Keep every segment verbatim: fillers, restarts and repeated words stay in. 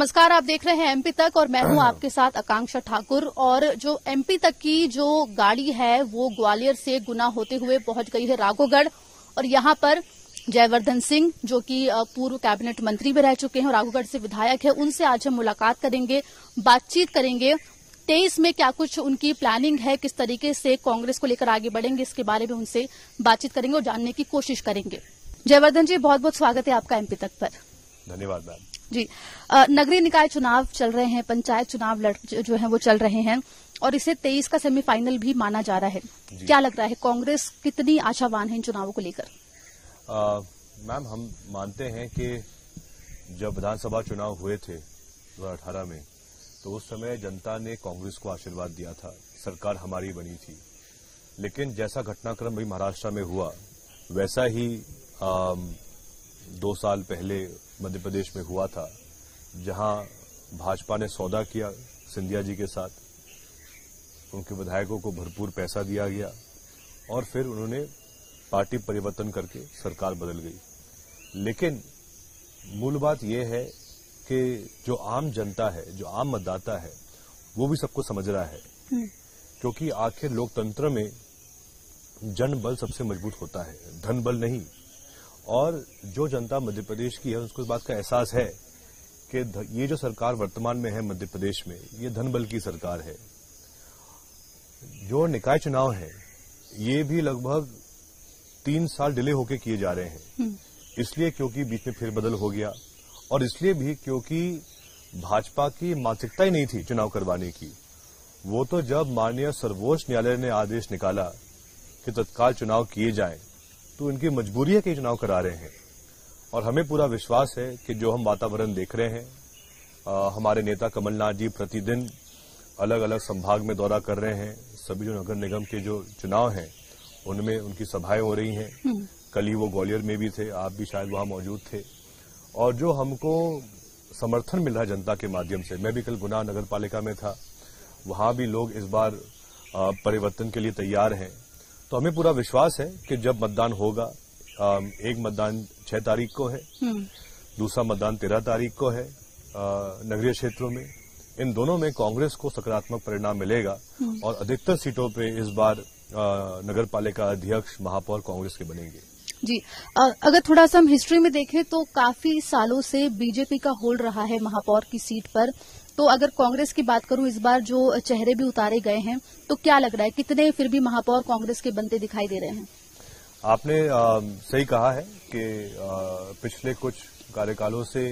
नमस्कार, आप देख रहे हैं एमपी तक और मैं हूं आपके साथ आकांक्षा ठाकुर। और जो एमपी तक की जो गाड़ी है वो ग्वालियर से गुना होते हुए पहुंच गई है राघोगढ़ और यहां पर जयवर्धन सिंह जो कि पूर्व कैबिनेट मंत्री भी रह चुके हैं और राघोगढ़ से विधायक है, उनसे आज हम मुलाकात करेंगे, बातचीत करेंगे। तेईस में क्या कुछ उनकी प्लानिंग है, किस तरीके से कांग्रेस को लेकर आगे बढ़ेंगे, इसके बारे में उनसे बातचीत करेंगे और जानने की कोशिश करेंगे। जयवर्धन जी, बहुत बहुत स्वागत है आपका एमपी तक पर। धन्यवाद मैम जी। नगरीय निकाय चुनाव चल रहे हैं, पंचायत चुनाव जो है वो चल रहे हैं और इसे तेईस का सेमीफाइनल भी माना जा रहा है। क्या लग रहा है, कांग्रेस कितनी आशावान है इन चुनावों को लेकर? मैम, हम मानते हैं कि जब विधानसभा चुनाव हुए थे दो हज़ार अठारह में तो उस समय जनता ने कांग्रेस को आशीर्वाद दिया था, सरकार हमारी बनी थी। लेकिन जैसा घटनाक्रम भी महाराष्ट्र में हुआ वैसा ही आ, दो साल पहले मध्य प्रदेश में हुआ था, जहां भाजपा ने सौदा किया सिंधिया जी के साथ, उनके विधायकों को भरपूर पैसा दिया गया और फिर उन्होंने पार्टी परिवर्तन करके सरकार बदल गई। लेकिन मूल बात यह है कि जो आम जनता है, जो आम मतदाता है, वो भी सबको समझ रहा है, क्योंकि आखिर लोकतंत्र में जन बल सबसे मजबूत होता है, धन बल नहीं। और जो जनता मध्य प्रदेश की है उसको इस बात का एहसास है कि ये जो सरकार वर्तमान में है मध्य प्रदेश में, ये धन बल की सरकार है। जो निकाय चुनाव है ये भी लगभग तीन साल डिले होके किए जा रहे हैं, इसलिए क्योंकि बीच में फेरबदल हो गया और इसलिए भी क्योंकि भाजपा की मानसिकता ही नहीं थी चुनाव करवाने की। वो तो जब माननीय सर्वोच्च न्यायालय ने आदेश निकाला कि तत्काल चुनाव किए जाएं तो इनकी मजबूरी है कि चुनाव करा रहे हैं। और हमें पूरा विश्वास है कि जो हम वातावरण देख रहे हैं, आ, हमारे नेता कमलनाथ जी प्रतिदिन अलग अलग संभाग में दौरा कर रहे हैं, सभी जो नगर निगम के जो चुनाव हैं उनमें उनकी सभाएं हो रही हैं। कल ही वो ग्वालियर में भी थे, आप भी शायद वहां मौजूद थे। और जो हमको समर्थन मिल रहा है जनता के माध्यम से, मैं भी कल गुना नगर पालिका में था, वहां भी लोग इस बार परिवर्तन के लिए तैयार हैं। तो हमें पूरा विश्वास है कि जब मतदान होगा, एक मतदान छह तारीख को है, दूसरा मतदान तेरह तारीख को है नगरीय क्षेत्रों में, इन दोनों में कांग्रेस को सकारात्मक परिणाम मिलेगा और अधिकतर सीटों पर इस बार नगर पालिका अध्यक्ष, महापौर कांग्रेस के बनेंगे जी। अगर थोड़ा सा हम हिस्ट्री में देखें तो काफी सालों से बीजेपी का होल्ड रहा है महापौर की सीट पर। तो अगर कांग्रेस की बात करूं, इस बार जो चेहरे भी उतारे गए हैं तो क्या लग रहा है, कितने फिर भी महापौर कांग्रेस के बनते दिखाई दे रहे हैं? आपने आ, सही कहा है कि आ, पिछले कुछ कार्यकालों से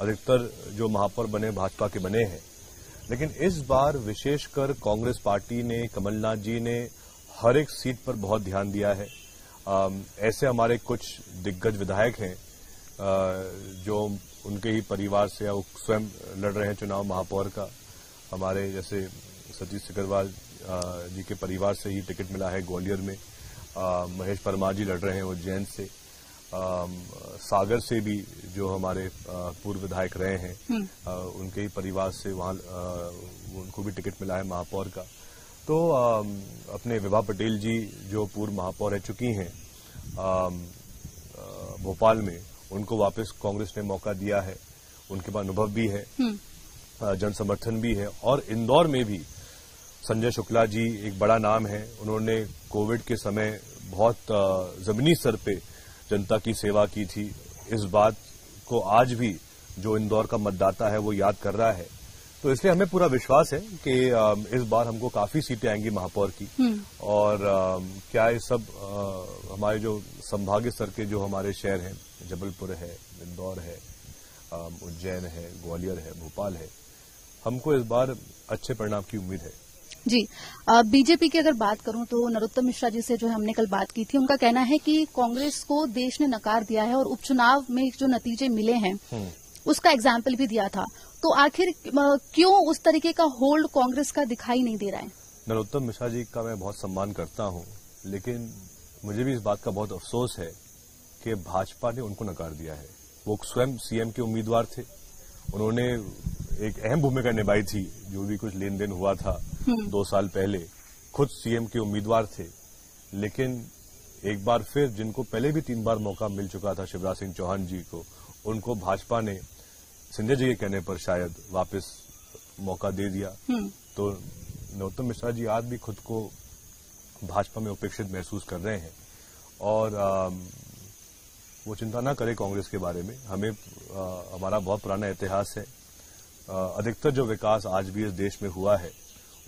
अधिकतर जो महापौर बने भाजपा के बने हैं, लेकिन इस बार विशेषकर कांग्रेस पार्टी ने, कमलनाथ जी ने हर एक सीट पर बहुत ध्यान दिया है। आ, ऐसे हमारे कुछ दिग्गज विधायक हैं जो उनके ही परिवार से या स्वयं लड़ रहे हैं चुनाव महापौर का। हमारे जैसे सतीश शिकरवाल जी के परिवार से ही टिकट मिला है ग्वालियर में, आ, महेश परमार जी लड़ रहे हैं उज्जैन से, आ, सागर से भी जो हमारे पूर्व विधायक रहे हैं, आ, उनके ही परिवार से वहां उनको भी टिकट मिला है महापौर का। तो आ, अपने विभा पटेल जी जो पूर्व महापौर रह चुकी हैं भोपाल में, उनको वापस कांग्रेस ने मौका दिया है, उनके पास अनुभव भी है, जन समर्थन भी है। और इंदौर में भी संजय शुक्ला जी एक बड़ा नाम है, उन्होंने कोविड के समय बहुत जमीनी स्तर पे जनता की सेवा की थी। इस बात को आज भी जो इंदौर का मतदाता है वो याद कर रहा है। तो इसलिए हमें पूरा विश्वास है कि इस बार हमको काफी सीटें आएंगी महापौर की। और क्या ये सब आ, हमारे जो संभागीय स्तर के जो हमारे शहर हैं, जबलपुर है, इंदौर है, उज्जैन है, ग्वालियर है, भोपाल है, हमको इस बार अच्छे परिणाम की उम्मीद है जी। बीजेपी की अगर बात करूं तो नरोत्तम मिश्रा जी से जो है हमने कल बात की थी, उनका कहना है कि कांग्रेस को देश ने नकार दिया है और उपचुनाव में जो नतीजे मिले हैं उसका एग्जाम्पल भी दिया था। तो आखिर क्यों उस तरीके का होल्ड कांग्रेस का दिखाई नहीं दे रहा है? नरोत्तम मिश्रा जी का मैं बहुत सम्मान करता हूं, लेकिन मुझे भी इस बात का बहुत अफसोस है कि भाजपा ने उनको नकार दिया है। वो स्वयं सीएम के उम्मीदवार थे, उन्होंने एक अहम भूमिका निभाई थी, जो भी कुछ लेन देन हुआ था दो साल पहले, खुद सीएम के उम्मीदवार थे। लेकिन एक बार फिर जिनको पहले भी तीन बार मौका मिल चुका था, शिवराज सिंह चौहान जी को, उनको भाजपा ने सिंधिया जी के कहने पर शायद वापस मौका दे दिया, तो नरोत्तम मिश्रा जी आज भी खुद को भाजपा में उपेक्षित महसूस कर रहे हैं और आ, वो चिंता ना करे कांग्रेस के बारे में। हमें आ, हमारा बहुत पुराना इतिहास है। आ, अधिकतर जो विकास आज भी इस देश में हुआ है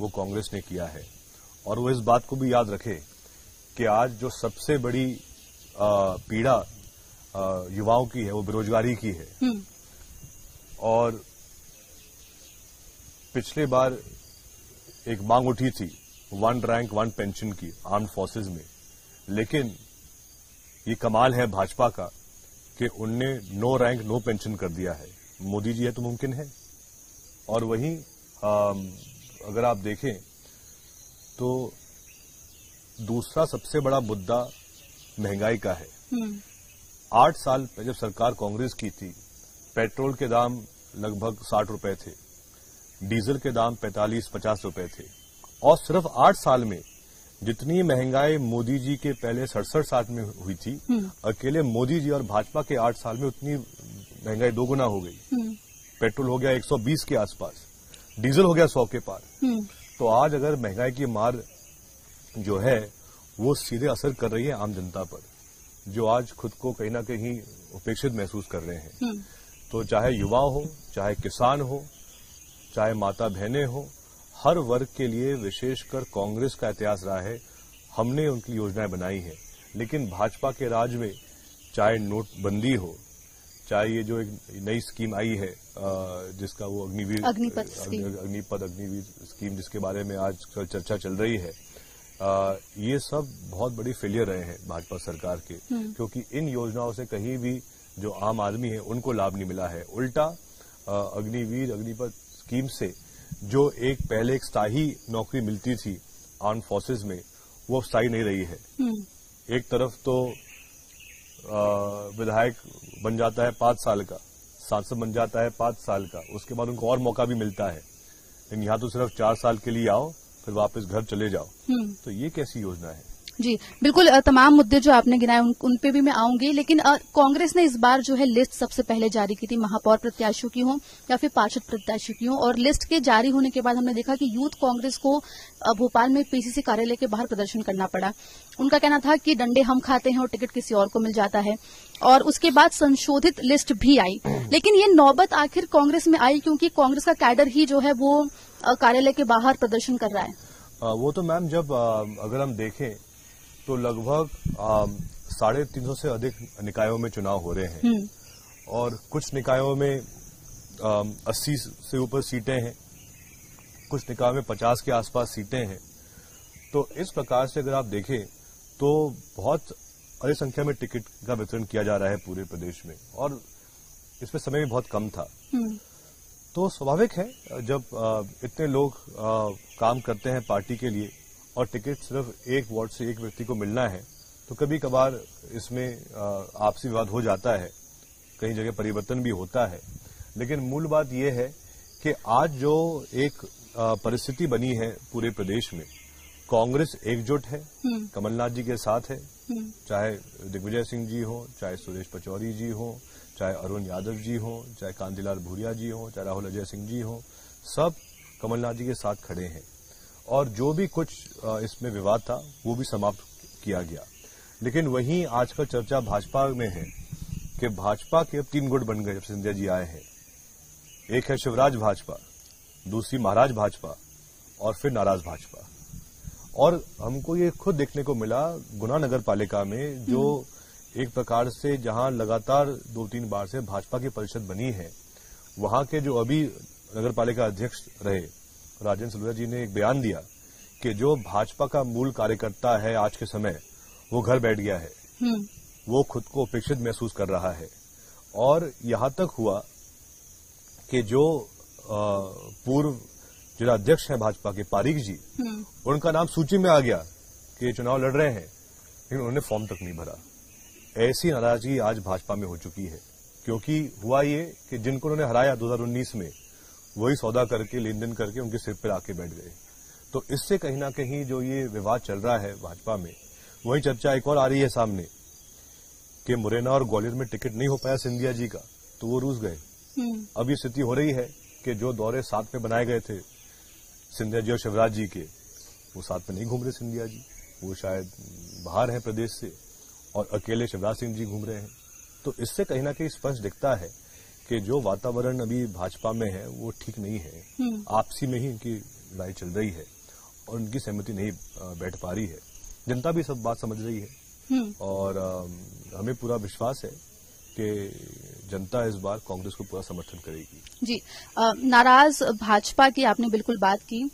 वो कांग्रेस ने किया है और वो इस बात को भी याद रखे कि आज जो सबसे बड़ी आ, पीड़ा आ, युवाओं की है वो बेरोजगारी की है और पिछले बार एक मांग उठी थी वन रैंक वन पेंशन की आर्म्ड फोर्सेस में, लेकिन ये कमाल है भाजपा का कि उनने नो रैंक नो पेंशन कर दिया है। मोदी जी है तो मुमकिन है। और वहीं अगर आप देखें तो दूसरा सबसे बड़ा मुद्दा महंगाई का है। आठ साल पहले जब सरकार कांग्रेस की थी पेट्रोल के दाम लगभग साठ रुपए थे, डीजल के दाम पैंतालीस पचास रुपए थे और सिर्फ आठ साल में जितनी महंगाई मोदी जी के पहले सड़सठ साल में हुई थी, अकेले मोदी जी और भाजपा के आठ साल में उतनी महंगाई दोगुना हो गई। पेट्रोल हो गया एक सौ बीस के आसपास, डीजल हो गया सौ के पार। तो आज अगर महंगाई की मार जो है वो सीधे असर कर रही है आम जनता पर, जो आज खुद को कहीं ना कहीं उपेक्षित महसूस कर रहे हैं। तो चाहे युवा हो, चाहे किसान हो, चाहे माता बहनें हो, हर वर्ग के लिए विशेषकर कांग्रेस का इतिहास रहा है। हमने उनकी योजनाएं बनाई हैं, लेकिन भाजपा के राज में चाहे नोटबंदी हो, चाहे ये जो एक नई स्कीम आई है जिसका वो अग्निवीर अग्निपथ अग्निपथ अग्निवीर स्कीम जिसके बारे में आज चर्चा चल रही है, आ, ये सब बहुत बड़ी फेलियर रहे हैं भाजपा सरकार के, क्योंकि इन योजनाओं से कहीं भी जो आम आदमी है उनको लाभ नहीं मिला है। उल्टा अग्निवीर अग्निपथ स्कीम से जो एक पहले एक स्थायी नौकरी मिलती थी आर्म फोर्सेस में वो स्थायी नहीं रही है। एक तरफ तो विधायक बन जाता है पांच साल का, सांसद बन जाता है पांच साल का, उसके बाद उनको और मौका भी मिलता है, लेकिन यहाँ तो सिर्फ चार साल के लिए आओ फिर वापस घर चले जाओ। तो ये कैसी योजना है? जी बिल्कुल, तमाम मुद्दे जो आपने गिनाए उन, उन पे भी मैं आऊंगी, लेकिन कांग्रेस ने इस बार जो है लिस्ट सबसे पहले जारी की थी, महापौर प्रत्याशियों की हो या फिर पार्षद प्रत्याशियों की हो, और लिस्ट के जारी होने के बाद हमने देखा कि यूथ कांग्रेस को भोपाल में पीसीसी कार्यालय के बाहर प्रदर्शन करना पड़ा। उनका कहना था कि डंडे हम खाते हैं और टिकट किसी और को मिल जाता है, और उसके बाद संशोधित लिस्ट भी आई। लेकिन ये नौबत आखिर कांग्रेस में आई क्योंकि कांग्रेस का कैडर ही जो है वो कार्यालय के बाहर प्रदर्शन कर रहा है। वो तो मैम जब अगर हम देखें तो लगभग साढ़े तीन सौ से अधिक निकायों में चुनाव हो रहे हैं और कुछ निकायों में अस्सी से ऊपर सीटें हैं, कुछ निकायों में पचास के आसपास सीटें हैं। तो इस प्रकार से अगर आप देखें तो बहुत अधिक संख्या में टिकट का वितरण किया जा रहा है पूरे प्रदेश में और इसमें समय भी बहुत कम था। तो स्वाभाविक है जब इतने लोग काम करते हैं पार्टी के लिए और टिकट सिर्फ एक वार्ड से एक व्यक्ति को मिलना है तो कभी कभार इसमें आपसी विवाद हो जाता है, कई जगह परिवर्तन भी होता है। लेकिन मूल बात यह है कि आज जो एक परिस्थिति बनी है पूरे प्रदेश में, कांग्रेस एकजुट है, कमलनाथ जी के साथ है, चाहे दिग्विजय सिंह जी हो, चाहे सुरेश पचौरी जी हो, चाहे अरूण यादव जी हो, चाहे कांजीलाल भूरिया जी हो, चाहे राहुल अजय सिंह जी हो, सब कमलनाथ जी के साथ खड़े हैं और जो भी कुछ इसमें विवाद था वो भी समाप्त किया गया। लेकिन वहीं आजकल चर्चा भाजपा में है कि भाजपा के अब तीन गुट बन गए जब सिंधिया जी आए हैं। एक है शिवराज भाजपा, दूसरी महाराज भाजपा और फिर नाराज भाजपा। और हमको ये खुद देखने को मिला गुना नगर पालिका में, जो एक प्रकार से जहां लगातार दो तीन बार से भाजपा की परिषद बनी है, वहां के जो अभी नगर पालिका अध्यक्ष रहे राजेंद्र सलूजा जी ने एक बयान दिया कि जो भाजपा का मूल कार्यकर्ता है आज के समय वो घर बैठ गया है, वो खुद को उपेक्षित महसूस कर रहा है। और यहां तक हुआ कि जो पूर्व जिलाध्यक्ष हैं भाजपा के पारीख जी, उनका नाम सूची में आ गया कि चुनाव लड़ रहे हैं, लेकिन उन्होंने फॉर्म तक नहीं भरा। ऐसी नाराजगी आज भाजपा में हो चुकी है, क्योंकि हुआ ये कि जिनको उन्होंने हराया दो हजार उन्नीस में वही सौदा करके लेन देन करके उनके सिर पर आके बैठ गए। तो इससे कहीं ना कहीं जो ये विवाद चल रहा है भाजपा में, वही चर्चा एक और आ रही है सामने कि मुरैना और ग्वालियर में टिकट नहीं हो पाया सिंधिया जी का तो वो रूस गए, अब ये स्थिति हो रही है कि जो दौरे साथ में बनाए गए थे सिंधिया जी और शिवराज जी के, वो साथ में नहीं घूम रहे सिंधिया जी, वो शायद बाहर हैं प्रदेश से और अकेले शिवराज सिंह जी घूम रहे हैं। तो इससे कहीं ना कहीं स्पष्ट दिखता है कि जो वातावरण अभी भाजपा में है वो ठीक नहीं है, आपसी में ही इनकी लड़ाई चल रही है और उनकी सहमति नहीं बैठ पा रही है। जनता भी सब बात समझ रही है और आ, हमें पूरा विश्वास है कि जनता इस बार कांग्रेस को पूरा समर्थन करेगी। जी, आ, नाराज भाजपा की आपने बिल्कुल बात की।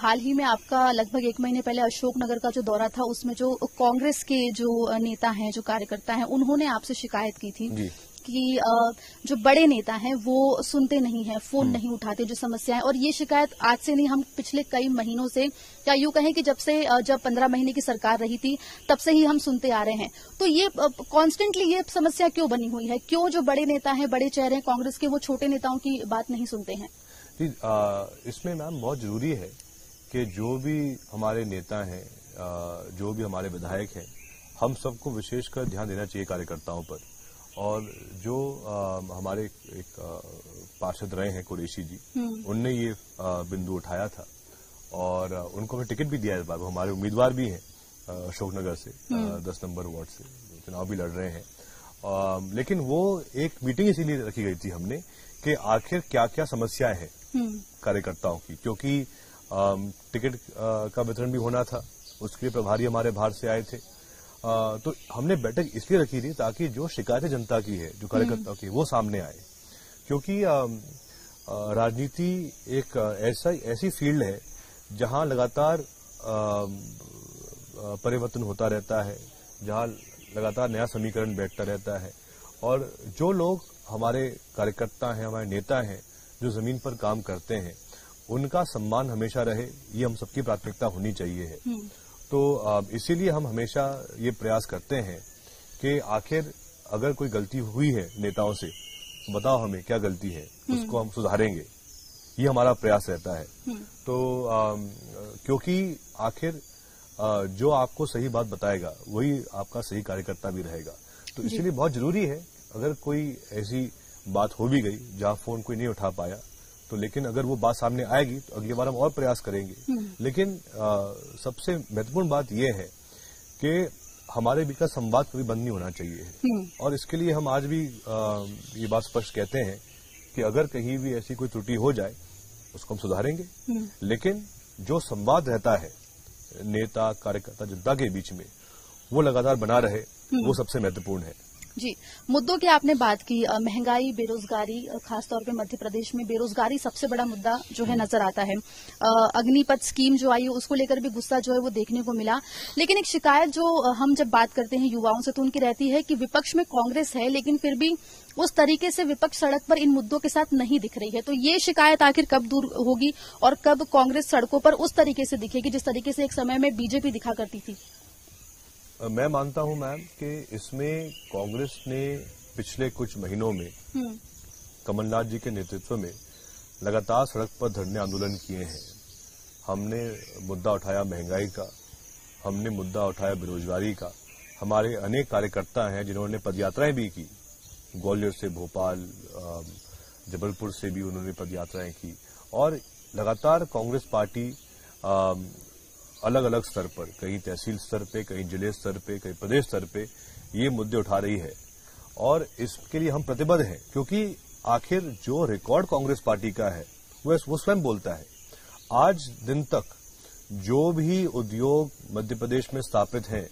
हाल ही में आपका लगभग एक महीने पहले अशोकनगर का जो दौरा था उसमें जो कांग्रेस के जो नेता हैं, जो कार्यकर्ता हैं, उन्होंने आपसे शिकायत की थी कि जो बड़े नेता हैं वो सुनते नहीं हैं, फोन नहीं उठाते, जो समस्या है। और ये शिकायत आज से नहीं, हम पिछले कई महीनों से, या यूं कहें कि जब से जब पंद्रह महीने की सरकार रही थी तब से ही हम सुनते आ रहे हैं। तो ये कॉन्स्टेंटली ये समस्या क्यों बनी हुई है? क्यों जो बड़े नेता हैं, बड़े चेहरे हैं कांग्रेस के, वो छोटे नेताओं की बात नहीं सुनते हैं? इसमें मैम बहुत जरूरी है कि जो भी हमारे नेता हैं, जो भी हमारे विधायक हैं, हम सबको विशेषकर ध्यान देना चाहिए कार्यकर्ताओं पर। और जो आ, हमारे एक पार्षद रहे हैं कुरैशी जी, उनने ये बिंदु उठाया था और उनको हमें टिकट भी दिया इस बार। वो हमारे उम्मीदवार भी हैं अशोकनगर से, दस नंबर वार्ड से चुनाव भी लड़ रहे हैं। आ, लेकिन वो एक मीटिंग इसीलिए रखी गई थी हमने कि आखिर क्या क्या समस्या है कार्यकर्ताओं की, क्योंकि टिकट का वितरण भी होना था, उसके लिए प्रभारी हमारे बाहर से आए थे। आ, तो हमने बैठक इसलिए रखी थी ताकि जो शिकायतें जनता की है, जो कार्यकर्ताओं की, वो सामने आए। क्योंकि राजनीति एक ऐसा ऐसी फील्ड है जहां लगातार परिवर्तन होता रहता है, जहां लगातार नया समीकरण बैठता रहता है। और जो लोग हमारे कार्यकर्ता हैं, हमारे नेता हैं, जो जमीन पर काम करते हैं, उनका सम्मान हमेशा रहे, ये हम सबकी प्राथमिकता होनी चाहिए है। तो इसीलिए हम हमेशा ये प्रयास करते हैं कि आखिर अगर कोई गलती हुई है नेताओं से, बताओ हमें क्या गलती है, उसको हम सुधारेंगे, ये हमारा प्रयास रहता है। तो आ, क्योंकि आखिर आ, जो आपको सही बात बताएगा वही आपका सही कार्यकर्ता भी रहेगा। तो इसलिए बहुत जरूरी है, अगर कोई ऐसी बात हो भी गई जहां फोन कोई नहीं उठा पाया, तो लेकिन अगर वो बात सामने आएगी तो अगली बार हम और प्रयास करेंगे। लेकिन आ, सबसे महत्वपूर्ण बात यह है कि हमारे बीच का संवाद कभी बंद नहीं होना चाहिए। और इसके लिए हम आज भी आ, ये बात स्पष्ट कहते हैं कि अगर कहीं भी ऐसी कोई त्रुटि हो जाए उसको हम सुधारेंगे, लेकिन जो संवाद रहता है नेता, कार्यकर्ता, जनता के बीच में, वो लगातार बना रहे, वो सबसे महत्वपूर्ण है। जी, मुद्दों की आपने बात की, महंगाई, बेरोजगारी, खासतौर पे मध्य प्रदेश में बेरोजगारी सबसे बड़ा मुद्दा जो है नजर आता है। अग्निपथ स्कीम जो आई है उसको लेकर भी गुस्सा जो है वो देखने को मिला। लेकिन एक शिकायत जो हम जब बात करते हैं युवाओं से तो उनकी रहती है कि विपक्ष में कांग्रेस है लेकिन फिर भी उस तरीके से विपक्ष सड़क पर इन मुद्दों के साथ नहीं दिख रही है। तो ये शिकायत आखिर कब दूर होगी और कब कांग्रेस सड़कों पर उस तरीके से दिखेगी जिस तरीके से एक समय में बीजेपी दिखा करती थी? मैं मानता हूं मैम कि इसमें कांग्रेस ने पिछले कुछ महीनों में कमलनाथ जी के नेतृत्व में लगातार सड़क पर धरने आंदोलन किए हैं। हमने मुद्दा उठाया महंगाई का, हमने मुद्दा उठाया बेरोजगारी का। हमारे अनेक कार्यकर्ता हैं जिन्होंने पदयात्राएं भी की, ग्वालियर से भोपाल, जबलपुर से भी उन्होंने पदयात्राएं की। और लगातार कांग्रेस पार्टी आ, अलग अलग स्तर पर, कहीं तहसील स्तर पे, कहीं जिले स्तर पे, कहीं प्रदेश स्तर पे ये मुद्दे उठा रही है और इसके लिए हम प्रतिबद्ध हैं। क्योंकि आखिर जो रिकॉर्ड कांग्रेस पार्टी का है वो वो स्वयं बोलता है। आज दिन तक जो भी उद्योग मध्य प्रदेश में स्थापित हैं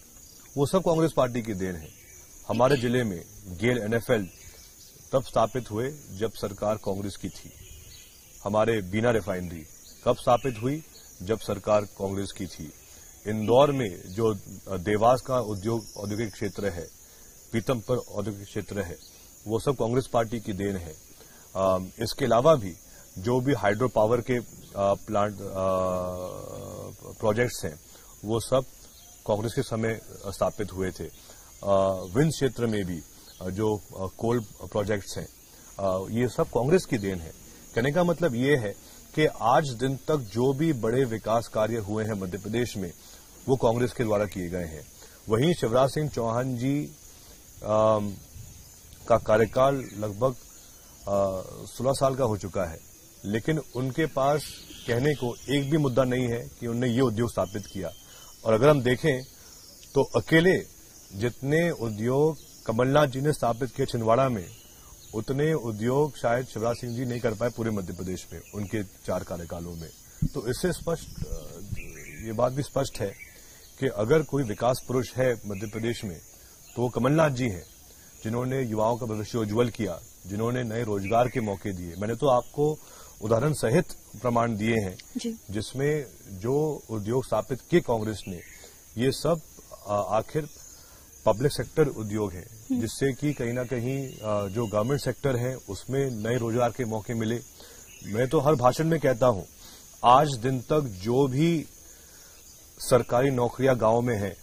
वो सब कांग्रेस पार्टी की देन है। हमारे जिले में गेल एन एफ एल तब स्थापित हुए जब सरकार कांग्रेस की थी। हमारे बीना रिफाइनरी कब स्थापित हुई? जब सरकार कांग्रेस की थी। इंदौर में जो देवास का उद्योग औद्योगिक क्षेत्र है, पीतम पर औद्योगिक क्षेत्र है, वो सब कांग्रेस पार्टी की देन है। आ, इसके अलावा भी जो भी हाइड्रो पावर के आ, प्लांट प्रोजेक्ट्स हैं वो सब कांग्रेस के समय स्थापित हुए थे। विंध्य क्षेत्र में भी जो आ, कोल प्रोजेक्ट्स हैं आ, ये सब कांग्रेस की देन है। कहने का मतलब ये है कि आज दिन तक जो भी बड़े विकास कार्य हुए हैं मध्य प्रदेश में वो कांग्रेस के द्वारा किए गए हैं। वहीं शिवराज सिंह चौहान जी आ, का कार्यकाल लगभग सोलह साल का हो चुका है, लेकिन उनके पास कहने को एक भी मुद्दा नहीं है कि उनने ये उद्योग स्थापित किया। और अगर हम देखें तो अकेले जितने उद्योग कमलनाथ जी ने स्थापित किए छिंदवाड़ा में, उतने उद्योग शायद शिवराज सिंह जी नहीं कर पाए पूरे मध्य प्रदेश में उनके चार कार्यकालों में। तो इससे स्पष्ट ये बात भी स्पष्ट है कि अगर कोई विकास पुरुष है मध्य प्रदेश में तो वो कमलनाथ जी हैं, जिन्होंने युवाओं का भविष्य उज्ज्वल किया, जिन्होंने नए रोजगार के मौके दिए। मैंने तो आपको उदाहरण सहित प्रमाण दिए हैं जिसमें जो उद्योग स्थापित किए कांग्रेस ने, ये सब आखिर पब्लिक सेक्टर उद्योग है, जिससे कि कहीं ना कहीं जो गवर्नमेंट सेक्टर है उसमें नए रोजगार के मौके मिले। मैं तो हर भाषण में कहता हूं, आज दिन तक जो भी सरकारी नौकरियां गांव में है,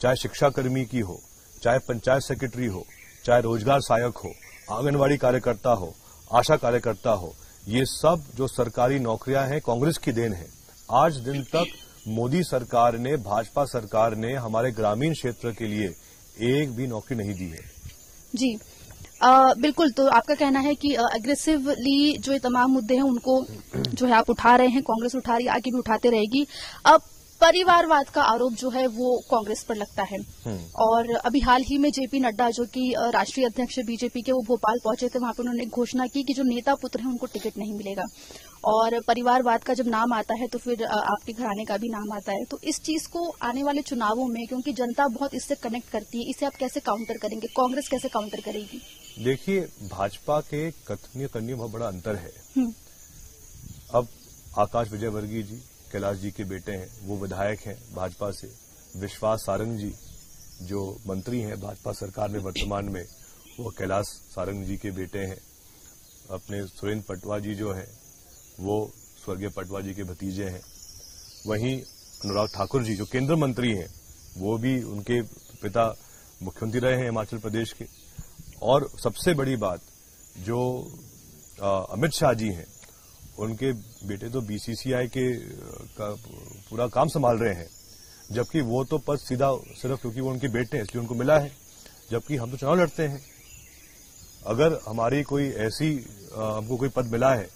चाहे शिक्षाकर्मी की हो, चाहे पंचायत सेक्रेटरी हो, चाहे रोजगार सहायक हो, आंगनवाड़ी कार्यकर्ता हो, आशा कार्यकर्ता हो, ये सब जो सरकारी नौकरियां हैं कांग्रेस की देन है। आज दिन तक मोदी सरकार ने, भाजपा सरकार ने हमारे ग्रामीण क्षेत्र के लिए एक भी नौकरी नहीं दी है। जी आ, बिल्कुल। तो आपका कहना है कि अग्रेसिवली जो ये तमाम मुद्दे हैं उनको जो है आप उठा रहे हैं, कांग्रेस उठा रही है, आगे भी उठाते रहेगी। अब परिवारवाद का आरोप जो है वो कांग्रेस पर लगता है, और अभी हाल ही में जेपी नड्डा जो कि राष्ट्रीय अध्यक्ष बीजेपी के, वो भोपाल पहुंचे थे। वहां पर उन्होंने घोषणा की कि जो नेता पुत्र हैं उनको टिकट नहीं मिलेगा, और परिवारवाद का जब नाम आता है तो फिर आपके घराने का भी नाम आता है। तो इस चीज को आने वाले चुनावों में, क्योंकि जनता बहुत इससे कनेक्ट करती है, इसे आप कैसे काउंटर करेंगे, कांग्रेस कैसे काउंटर करेगी? देखिए, भाजपा के कथनीय करनी बहुत बड़ा अंतर है। अब आकाश विजयवर्गीय जी, कैलाश जी के बेटे हैं, वो विधायक हैं भाजपा से। विश्वास सारंग जी जो मंत्री हैं भाजपा सरकार में वर्तमान में, वो कैलाश सारंग जी के बेटे हैं। अपने सुरेंद्र पटवा जी जो हैं वो स्वर्गीय पटवा जी के भतीजे हैं। वहीं अनुराग ठाकुर जी जो केंद्र मंत्री हैं, वो भी, उनके पिता मुख्यमंत्री रहे हैं हिमाचल प्रदेश के। और सबसे बड़ी बात, जो अमित शाह जी हैं, उनके बेटे तो बीसीसीआई के का पूरा काम संभाल रहे हैं, जबकि वो तो पद सीधा सिर्फ क्योंकि वो उनके बेटे हैं इसलिए उनको मिला है, जबकि हम तो चुनाव लड़ते हैं। अगर हमारी कोई ऐसी आ, हमको कोई पद मिला है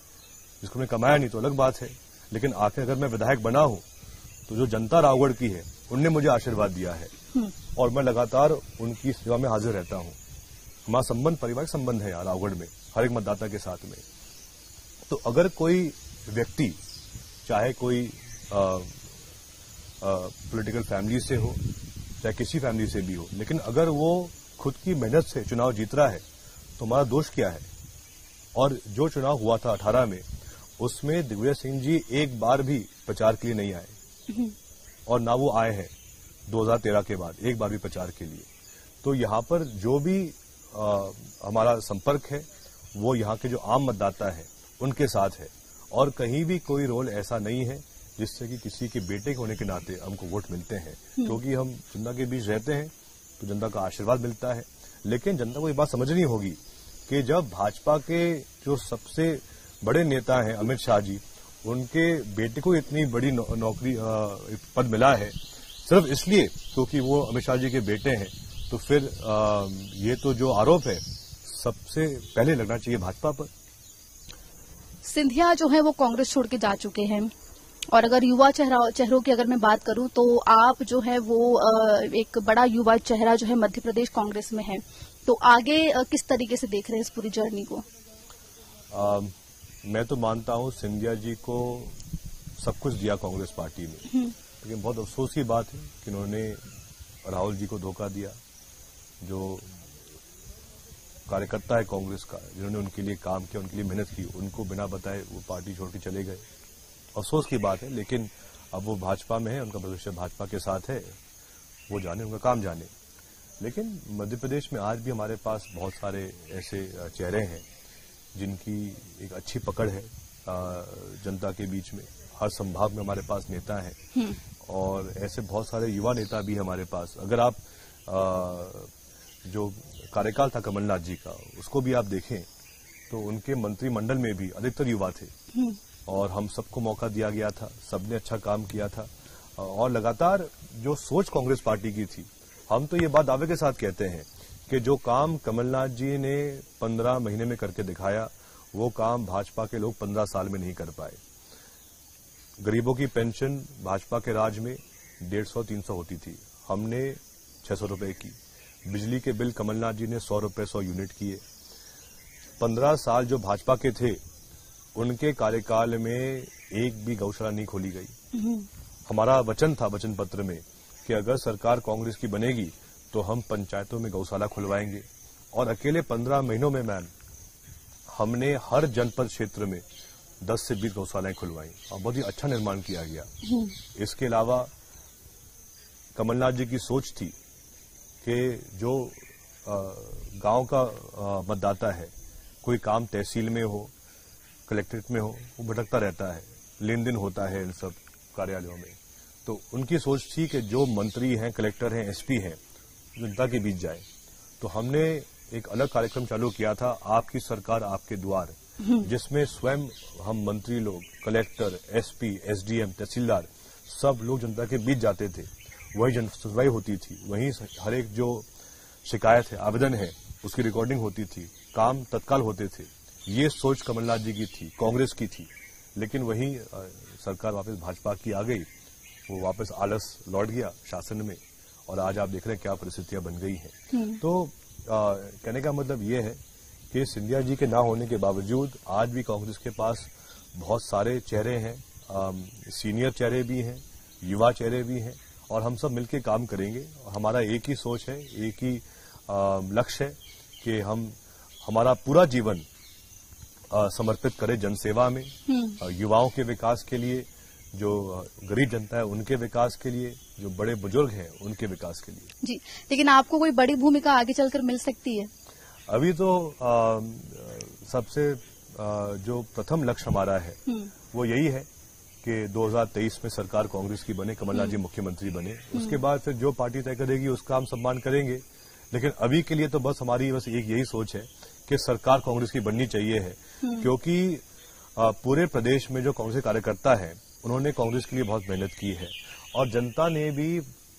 जिसको मैं कमाया नहीं तो अलग बात है, लेकिन आखिर अगर मैं विधायक बना हूं तो जो जनता रावगढ़ की है उनने मुझे आशीर्वाद दिया है, और मैं लगातार उनकी सेवा में हाजिर रहता हूँ। हमारा संबंध, पारिवारिक संबंध है यहाँ रावगढ़ में हर एक मतदाता के साथ में। तो अगर कोई व्यक्ति, चाहे कोई पॉलिटिकल फैमिली से हो, चाहे किसी फैमिली से भी हो, लेकिन अगर वो खुद की मेहनत से चुनाव जीत रहा है तो हमारा दोष क्या है? और जो चुनाव हुआ था अठारह में, उसमें दिग्विजय सिंह जी एक बार भी प्रचार के लिए नहीं आए, और ना वो आए हैं दो हज़ार तेरह के बाद एक बार भी प्रचार के लिए। तो यहाँ पर जो भी आ, हमारा संपर्क है वो यहाँ के जो आम मतदाता है उनके साथ है, और कहीं भी कोई रोल ऐसा नहीं है जिससे कि किसी के बेटे होने के नाते हमको वोट मिलते हैं, क्योंकि हम जनता के बीच रहते हैं तो जनता का आशीर्वाद मिलता है। लेकिन जनता को ये बात समझनी होगी कि जब भाजपा के जो सबसे बड़े नेता हैं अमित शाह जी, उनके बेटे को इतनी बड़ी नौ, नौकरी पद मिला है सिर्फ इसलिए क्योंकि तो वो अमित शाह जी के बेटे हैं, तो फिर आ, ये तो जो आरोप है सबसे पहले लगना चाहिए भाजपा पर। सिंधिया जो है वो कांग्रेस छोड़ के जा चुके हैं, और अगर युवा चेहरा चेहरों की अगर मैं बात करूं तो आप जो है वो एक बड़ा युवा चेहरा जो है मध्य प्रदेश कांग्रेस में है, तो आगे किस तरीके से देख रहे हैं इस पूरी जर्नी को? आ, मैं तो मानता हूं सिंधिया जी को सब कुछ दिया कांग्रेस पार्टी ने, लेकिन बहुत अफसोस की बात है कि उन्होंने राहुल जी को धोखा दिया, जो कार्यकर्ता है कांग्रेस का, जिन्होंने उनके लिए काम किया, उनके लिए मेहनत की, उनको बिना बताए वो पार्टी छोड़ के चले गए। अफसोस की बात है, लेकिन अब वो भाजपा में है, उनका भविष्य भाजपा के साथ है, वो जाने, उनका काम जाने। लेकिन मध्य प्रदेश में आज भी हमारे पास बहुत सारे ऐसे चेहरे हैं जिनकी एक अच्छी पकड़ है जनता के बीच में, हर संभाग में हमारे पास नेता हैं, और ऐसे बहुत सारे युवा नेता भी हमारे पास। अगर आप जो कार्यकाल था कमलनाथ जी का, उसको भी आप देखें तो उनके मंत्रिमंडल में भी अधिकतर युवा थे, और हम सबको मौका दिया गया था, सबने अच्छा काम किया था। और लगातार जो सोच कांग्रेस पार्टी की थी, हम तो ये बात दावे के साथ कहते हैं कि जो काम कमलनाथ जी ने पंद्रह महीने में करके दिखाया, वो काम भाजपा के लोग पंद्रह साल में नहीं कर पाए। गरीबों की पेंशन भाजपा के राज में डेढ़ सौ तीन सौ होती थी, हमने छह सौ रुपये की। बिजली के बिल कमलनाथ जी ने सौ रुपये सौ यूनिट किए। पंद्रह साल जो भाजपा के थे उनके कार्यकाल में एक भी गौशाला नहीं खोली गई। हमारा वचन था वचन पत्र में कि अगर सरकार कांग्रेस की बनेगी तो हम पंचायतों में गौशाला खुलवाएंगे। और अकेले पंद्रह महीनों में मैम हमने हर जनपद क्षेत्र में दस से बीस गौशालाएं खुलवाई और बहुत ही अच्छा निर्माण किया गया। इसके अलावा कमलनाथ जी की सोच थी कि जो गांव का मतदाता है, कोई काम तहसील में हो, कलेक्ट्रेट में हो, वो भटकता रहता है, लेन देन होता है इन सब कार्यालयों में। तो उनकी सोच थी कि जो मंत्री हैं, कलेक्टर हैं, एसपी हैं, जनता के बीच जाए। तो हमने एक अलग कार्यक्रम चालू किया था, आपकी सरकार आपके द्वार, जिसमें स्वयं हम मंत्री लोग, कलेक्टर, एसपी, एसडीएम, तहसीलदार सब लोग जनता के बीच जाते थे। वही जनसुनवाई होती थी, वहीं हर एक जो शिकायत है, आवेदन है, उसकी रिकॉर्डिंग होती थी, काम तत्काल होते थे। ये सोच कमलनाथ जी की थी, कांग्रेस की थी। लेकिन वहीं सरकार वापस भाजपा की आ गई, वो वापस आलस लौट गया शासन में, और आज आप देख रहे हैं क्या परिस्थितियां बन गई हैं। तो आ, कहने का मतलब ये है कि सिंधिया जी के ना होने के बावजूद आज भी कांग्रेस के पास बहुत सारे चेहरे हैं, आ, सीनियर चेहरे भी हैं, युवा चेहरे भी हैं, और हम सब मिलकर काम करेंगे। हमारा एक ही सोच है, एक ही लक्ष्य है कि हम हमारा पूरा जीवन आ, समर्पित करें जनसेवा में, आ, युवाओं के विकास के लिए, जो गरीब जनता है उनके विकास के लिए, जो बड़े बुजुर्ग हैं उनके विकास के लिए। जी, लेकिन आपको कोई बड़ी भूमिका आगे चलकर मिल सकती है? अभी तो आ, सबसे आ, जो प्रथम लक्ष्य हमारा है वो यही है कि दो हज़ार तेईस में सरकार कांग्रेस की बने, कमलनाथ जी मुख्यमंत्री बने, उसके बाद फिर जो पार्टी तय करेगी उसका हम सम्मान करेंगे। लेकिन अभी के लिए तो बस हमारी बस एक यही सोच है कि सरकार कांग्रेस की बननी चाहिए है, क्योंकि आ, पूरे प्रदेश में जो कांग्रेस कार्यकर्ता है उन्होंने कांग्रेस के लिए बहुत मेहनत की है, और जनता ने भी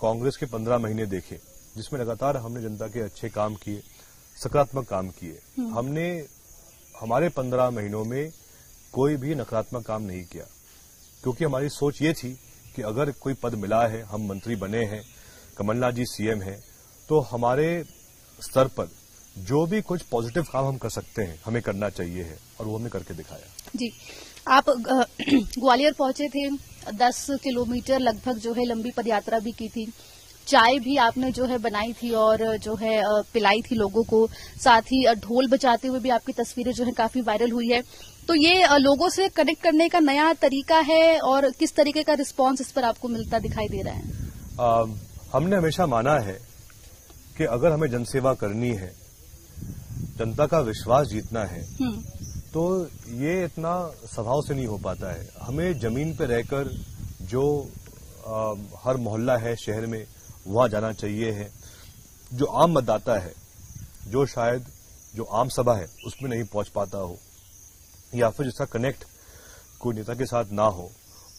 कांग्रेस के पंद्रह महीने देखे जिसमें लगातार हमने जनता के अच्छे काम किए, सकारात्मक काम किए। हमने हमारे पंद्रह महीनों में कोई भी नकारात्मक काम नहीं किया, क्योंकि हमारी सोच ये थी कि अगर कोई पद मिला है, हम मंत्री बने हैं, कमलनाथ जी सीएम हैं, तो हमारे स्तर पर जो भी कुछ पॉजिटिव काम हम कर सकते हैं हमें करना चाहिए है, और वो हमने करके दिखाया। जी, आप ग्वालियर पहुंचे थे, दस किलोमीटर लगभग जो है लंबी पदयात्रा भी की थी, चाय भी आपने जो है बनाई थी और जो है पिलाई थी लोगों को, साथ ही ढोल बजाते हुए भी आपकी तस्वीरें जो है काफी वायरल हुई है। तो ये लोगों से कनेक्ट करने का नया तरीका है, और किस तरीके का रिस्पांस इस पर आपको मिलता दिखाई दे रहा है? आ, हमने हमेशा माना है कि अगर हमें जनसेवा करनी है, जनता का विश्वास जीतना है, तो ये इतना स्वभाव से नहीं हो पाता है। हमें जमीन पर रहकर जो आ, हर मोहल्ला है शहर में, वहां जाना चाहिए है। जो आम मतदाता है, जो शायद जो आम सभा है उसमें नहीं पहुंच पाता हो, या फिर जिसका कनेक्ट कोई नेता के साथ ना हो,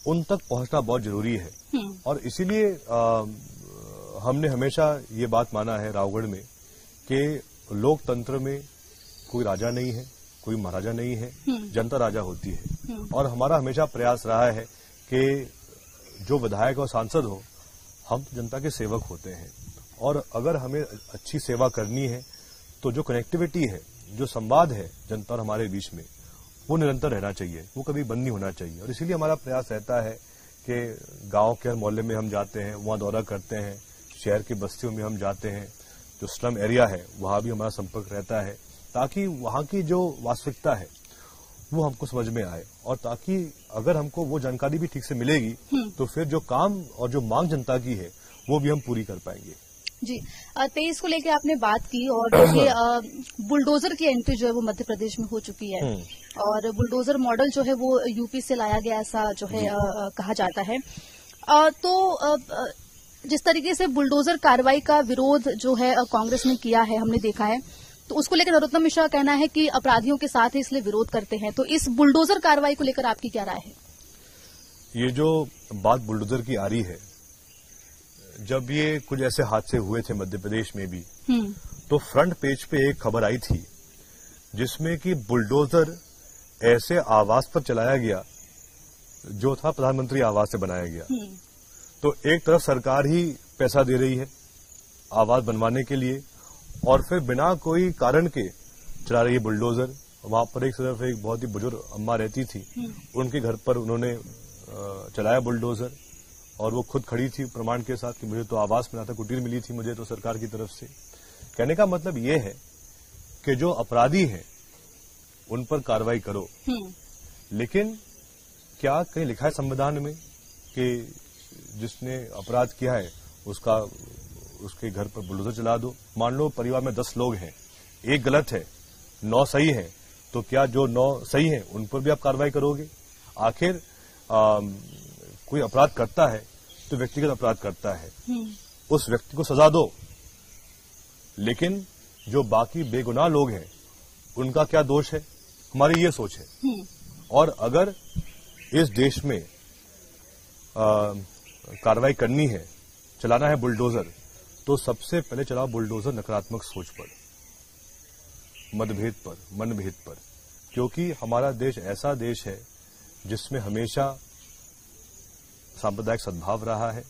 उन तक पहुंचना बहुत जरूरी है। और इसीलिए हमने हमेशा ये बात माना है रावगढ़ में कि लोकतंत्र में कोई राजा नहीं है, कोई महाराजा नहीं है, जनता राजा होती है। और हमारा हमेशा प्रयास रहा है कि जो विधायक और सांसद हो, हम जनता के सेवक होते हैं, और अगर हमें अच्छी सेवा करनी है तो जो कनेक्टिविटी है, जो संवाद है जनता और हमारे बीच में, वो निरंतर रहना चाहिए, वो कभी बंद नहीं होना चाहिए। और इसीलिए हमारा प्रयास रहता है कि गांव के हर मोहल्ले में हम जाते हैं, वहां दौरा करते हैं, शहर की बस्तियों में हम जाते हैं, जो स्लम एरिया है वहां भी हमारा संपर्क रहता है, ताकि वहां की जो वास्तविकता है वो हमको समझ में आए, और ताकि अगर हमको वो जानकारी भी ठीक से मिलेगी तो फिर जो काम और जो मांग जनता की है वो भी हम पूरी कर पाएंगे। जी, तेईस को लेकर आपने बात की, और ये बुलडोजर की एंट्री जो है वो मध्य प्रदेश में हो चुकी है, और बुलडोजर मॉडल जो है वो यूपी से लाया गया ऐसा जो है आ, कहा जाता है। आ, तो आ, जिस तरीके से बुलडोजर कार्रवाई का विरोध जो है कांग्रेस ने किया है, हमने देखा है, तो उसको लेकर नरोत्तम मिश्रा कहना है कि अपराधियों के साथ इसलिए विरोध करते हैं। तो इस बुलडोजर कार्रवाई को लेकर आपकी क्या राय है? ये जो बात बुलडोजर की आ रही है, जब ये कुछ ऐसे हादसे हुए थे मध्य प्रदेश में भी, तो फ्रंट पेज पे एक खबर आई थी जिसमें कि बुलडोजर ऐसे आवास पर चलाया गया जो था प्रधानमंत्री आवास से बनाया गया। तो एक तरफ सरकार ही पैसा दे रही है आवास बनवाने के लिए और फिर बिना कोई कारण के चला रही है बुलडोजर। वहां पर एक तरफ एक बहुत ही बुजुर्ग अम्मा रहती थी, उनके घर पर उन्होंने चलाया बुलडोजर और वो खुद खड़ी थी प्रमाण के साथ कि मुझे तो आवास मिला था, कुटीर मिली थी मुझे तो सरकार की तरफ से। कहने का मतलब ये है कि जो अपराधी हैं उन पर कार्रवाई करो, लेकिन क्या कहीं लिखा है संविधान में कि जिसने अपराध किया है उसका उसके घर पर बुलडोजर चला दो? मान लो परिवार में दस लोग हैं, एक गलत है, नौ सही है, तो क्या जो नौ सही है उन पर भी आप कार्रवाई करोगे? आखिर आ, कोई अपराध करता है तो व्यक्तिगत अपराध करता है, उस व्यक्ति को सजा दो, लेकिन जो बाकी बेगुनाह लोग हैं उनका क्या दोष है? हमारी ये सोच है। और अगर इस देश में कार्रवाई करनी है, चलाना है बुलडोजर, तो सबसे पहले चलाओ बुलडोजर नकारात्मक सोच पर, मतभेद पर, मनभेद पर, क्योंकि हमारा देश ऐसा देश है जिसमें हमेशा सांप्रदायिक सद्भाव रहा है।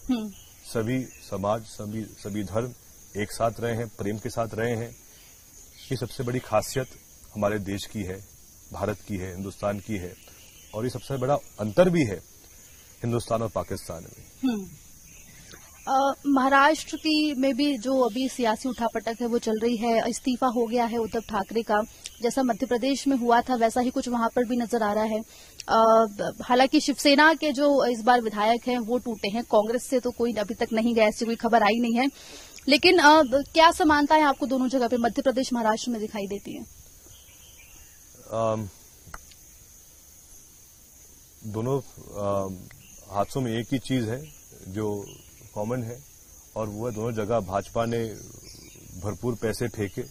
सभी समाज, सभी सभी धर्म एक साथ रहे हैं, प्रेम के साथ रहे हैं। ये सबसे बड़ी खासियत हमारे देश की है, भारत की है, हिंदुस्तान की है। और ये सबसे बड़ा अंतर भी है हिंदुस्तान और पाकिस्तान में। महाराष्ट्र की में भी जो अभी सियासी उठापटक है वो चल रही है, इस्तीफा हो गया है उद्धव ठाकरे का, जैसा मध्य प्रदेश में हुआ था वैसा ही कुछ वहां पर भी नजर आ रहा है। हालांकि शिवसेना के जो इस बार विधायक हैं वो टूटे हैं, कांग्रेस से तो कोई अभी तक नहीं गया, ऐसी कोई खबर आई नहीं है, लेकिन आ, क्या समानताएं आपको दोनों जगह पे मध्य प्रदेश महाराष्ट्र में दिखाई देती है? दोनों हादसों में एक ही चीज है जो कॉमन है, और वो दोनों जगह भाजपा ने भरपूर पैसे फेंके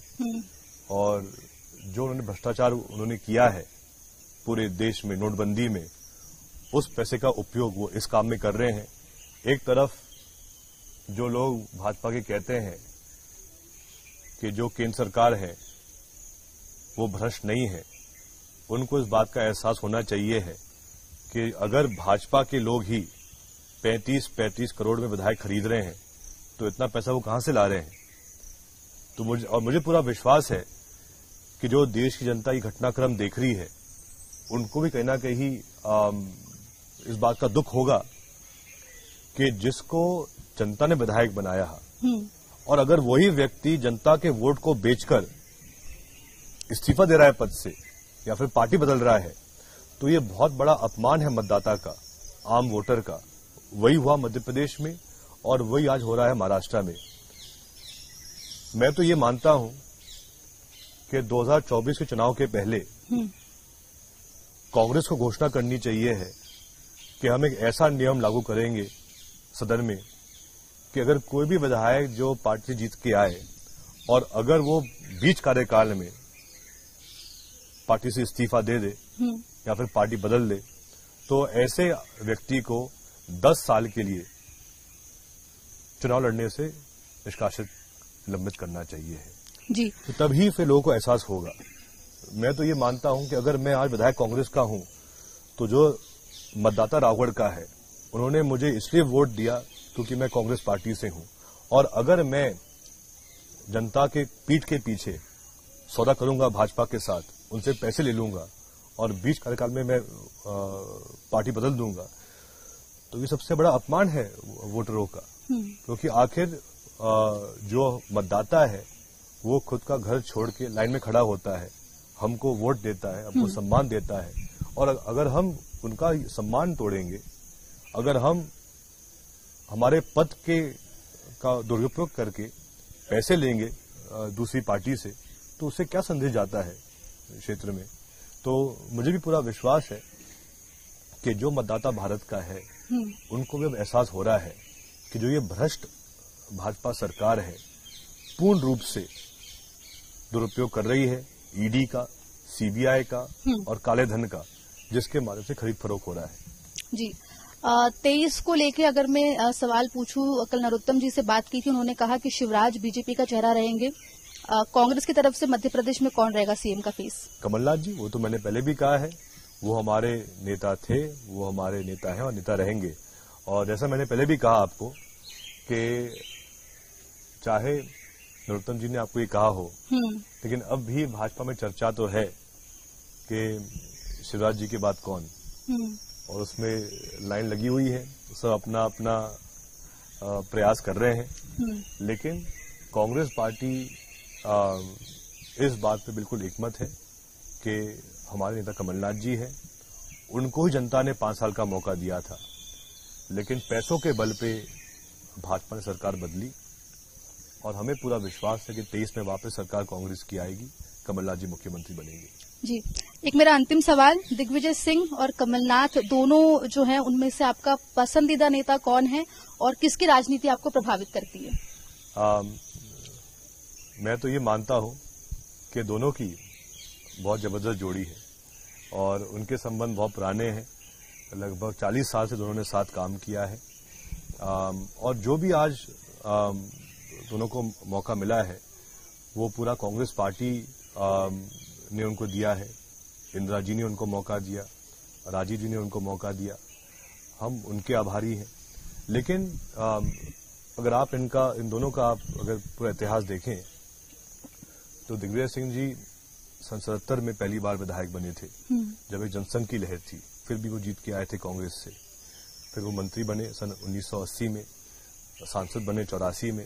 और जो उन्होंने भ्रष्टाचार उन्होंने किया है पूरे देश में नोटबंदी में, उस पैसे का उपयोग वो इस काम में कर रहे हैं। एक तरफ जो लोग भाजपा के कहते हैं कि जो केंद्र सरकार है वो भ्रष्ट नहीं है, उनको इस बात का एहसास होना चाहिए है कि अगर भाजपा के लोग ही पैंतीस पैंतीस करोड़ में विधायक खरीद रहे हैं तो इतना पैसा वो कहां से ला रहे हैं? तो मुझे और मुझे पूरा विश्वास है कि जो देश की जनता ये घटनाक्रम देख रही है उनको भी कहीं ना कहीं इस बात का दुख होगा कि जिसको जनता ने विधायक बनाया है और अगर वही व्यक्ति जनता के वोट को बेचकर इस्तीफा दे रहा है पद से या फिर पार्टी बदल रहा है, तो ये बहुत बड़ा अपमान है मतदाता का, आम वोटर का। वही हुआ मध्य प्रदेश में और वही आज हो रहा है महाराष्ट्र में। मैं तो ये मानता हूं कि दो हज़ार चौबीस के चुनाव के पहले कांग्रेस को घोषणा करनी चाहिए है कि हम एक ऐसा नियम लागू करेंगे सदन में कि अगर कोई भी विधायक जो पार्टी जीत के आए और अगर वो बीच कार्यकाल में पार्टी से इस्तीफा दे दे या फिर पार्टी बदल दे, तो ऐसे व्यक्ति को दस साल के लिए चुनाव लड़ने से निष्कासित लंबित करना चाहिए है जी। तो तभी फिर लोगों को एहसास होगा। मैं तो ये मानता हूं कि अगर मैं आज विधायक कांग्रेस का हूं तो जो मतदाता रावगढ़ का है उन्होंने मुझे इसलिए वोट दिया क्योंकि मैं कांग्रेस पार्टी से हूं, और अगर मैं जनता के पीठ के पीछे सौदा करूंगा भाजपा के साथ, उनसे पैसे ले लूंगा और बीच कार्यकाल में मैं आ, पार्टी बदल दूंगा, तो ये सबसे बड़ा अपमान है वोटरों का। क्योंकि आखिर जो मतदाता है वो खुद का घर छोड़ के लाइन में खड़ा होता है, हमको वोट देता है, हमको सम्मान देता है, और अगर हम उनका सम्मान तोड़ेंगे, अगर हम हमारे पद के का दुरुपयोग करके पैसे लेंगे दूसरी पार्टी से, तो उससे क्या संदेश जाता है क्षेत्र में? तो मुझे भी पूरा विश्वास है कि जो मतदाता भारत का है उनको भी अब एहसास हो रहा है कि जो ये भ्रष्ट भाजपा सरकार है पूर्ण रूप से दुरुपयोग कर रही है ईडी का, सीबीआई का और काले धन का, जिसके माध्यम से खरीद फरोख्त हो रहा है जी। तेईस को लेके अगर मैं आ, सवाल पूछूं, कल नरोत्तम जी से बात की थी, उन्होंने कहा कि शिवराज बीजेपी का चेहरा रहेंगे, कांग्रेस की तरफ से मध्य प्रदेश में कौन रहेगा सीएम का फेस? कमलनाथ जी, वो तो मैंने पहले भी कहा है, वो हमारे नेता थे, वो हमारे नेता हैं और नेता रहेंगे। और जैसा मैंने पहले भी कहा आपको कि चाहे नरोत्तम जी ने आपको ये कहा हो, लेकिन अब भी भाजपा में चर्चा तो है कि शिवराज जी के बाद कौन, और उसमें लाइन लगी हुई है, सब अपना अपना प्रयास कर रहे हैं। लेकिन कांग्रेस पार्टी आ, इस बात पे बिल्कुल एकमत है कि हमारे नेता कमलनाथ जी हैं, उनको ही जनता ने पांच साल का मौका दिया था, लेकिन पैसों के बल पे भाजपा ने सरकार बदली और हमें पूरा विश्वास है कि तेईस में वापस सरकार कांग्रेस की आएगी, कमलनाथ जी मुख्यमंत्री बनेंगे। जी, एक मेरा अंतिम सवाल, दिग्विजय सिंह और कमलनाथ दोनों जो हैं, उनमें से आपका पसंदीदा नेता कौन है और किसकी राजनीति आपको प्रभावित करती है? आ, मैं तो ये मानता हूँ कि दोनों की बहुत ज़बरदस्त जोड़ी है और उनके संबंध बहुत पुराने हैं, लगभग चालीस साल से दोनों ने साथ काम किया है। आ, और जो भी आज आ, दोनों को मौका मिला है वो पूरा कांग्रेस पार्टी आ, ने उनको दिया है। इंदिरा जी ने उनको मौका दिया, राजीव जी ने उनको मौका दिया, हम उनके आभारी हैं। लेकिन आ, अगर आप इनका इन दोनों का आप अगर पूरा इतिहास देखें तो दिग्विजय सिंह जी सन सतहत्तर में पहली बार विधायक बने थे, जब एक जनसंघ की लहर थी, फिर भी वो जीत के आए थे कांग्रेस से। फिर वो मंत्री बने सन उन्नीस सौ अस्सी में, सांसद बने चौरासी में,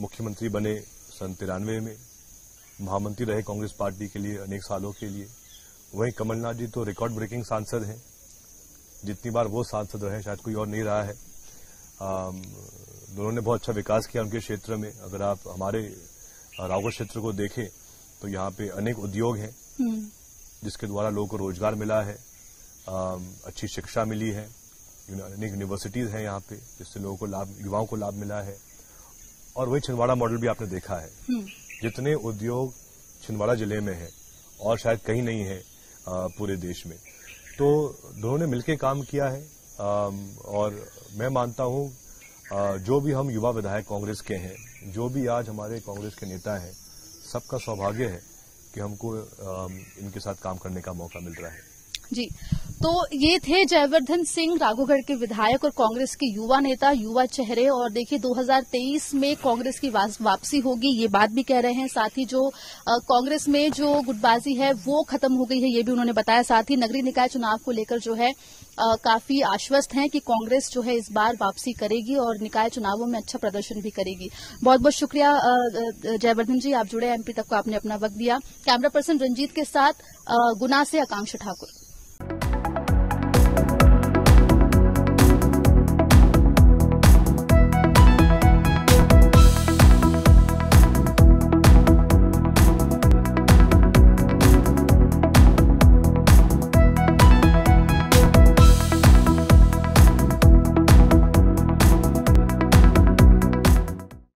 मुख्यमंत्री बने सन तिरानवे में, महामंत्री रहे कांग्रेस पार्टी के लिए अनेक सालों के लिए। वहीं कमलनाथ जी तो रिकॉर्ड ब्रेकिंग सांसद हैं, जितनी बार वो सांसद रहे शायद कोई और नहीं रहा है। दोनों ने बहुत अच्छा विकास किया उनके क्षेत्र में। अगर आप हमारे रावगढ़ क्षेत्र को देखें तो यहाँ पे अनेक उद्योग हैं जिसके द्वारा लोगों को रोजगार मिला है, आ, अच्छी शिक्षा मिली है, अनेक यूनिवर्सिटीज हैं यहाँ पे जिससे लोगों को लाभ, युवाओं को लाभ मिला है। और वही छिंदवाड़ा मॉडल भी आपने देखा है, जितने उद्योग छिंदवाड़ा जिले में है और शायद कहीं नहीं है आ, पूरे देश में। तो दोनों ने मिलकर काम किया है आ, और मैं मानता हूँ जो भी हम युवा विधायक कांग्रेस के हैं, जो भी आज हमारे कांग्रेस के नेता हैं, सबका सौभाग्य है कि हमको इनके साथ काम करने का मौका मिल रहा है। जी, तो ये थे जयवर्धन सिंह, राघोगढ़ के विधायक और कांग्रेस के युवा नेता, युवा चेहरे। और देखिए दो हज़ार तेईस में कांग्रेस की वापसी होगी ये बात भी कह रहे हैं, साथ ही जो कांग्रेस में जो गुटबाजी है वो खत्म हो गई है ये भी उन्होंने बताया। साथ ही नगरीय निकाय चुनाव को लेकर जो है आ, काफी आश्वस्त हैं कि कांग्रेस जो है इस बार वापसी करेगी और निकाय चुनावों में अच्छा प्रदर्शन भी करेगी। बहुत बहुत शुक्रिया जयवर्धन जी, आप जुड़े, एमपी तक को आपने अपना वक्त दिया। कैमरा पर्सन रंजीत के साथ गुना से आकांक्षा ठाकुर।